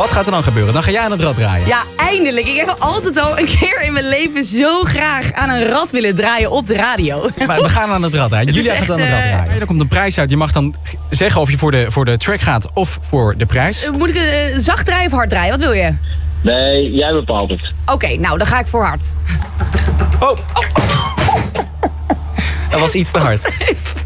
Wat gaat er dan gebeuren? Dan ga jij aan het rad draaien. Ja, eindelijk. Ik heb altijd al een keer in mijn leven zo graag aan een rad willen draaien op de radio. Maar we gaan aan het rad draaien. Jullie gaan aan het rad draaien. Er komt een prijs uit. Je mag dan zeggen of je voor de track gaat of voor de prijs. Moet ik zacht draaien of hard draaien? Wat wil je? Nee, jij bepaalt het. Oké, nou dan ga ik voor hard. Oh. Dat was iets te hard.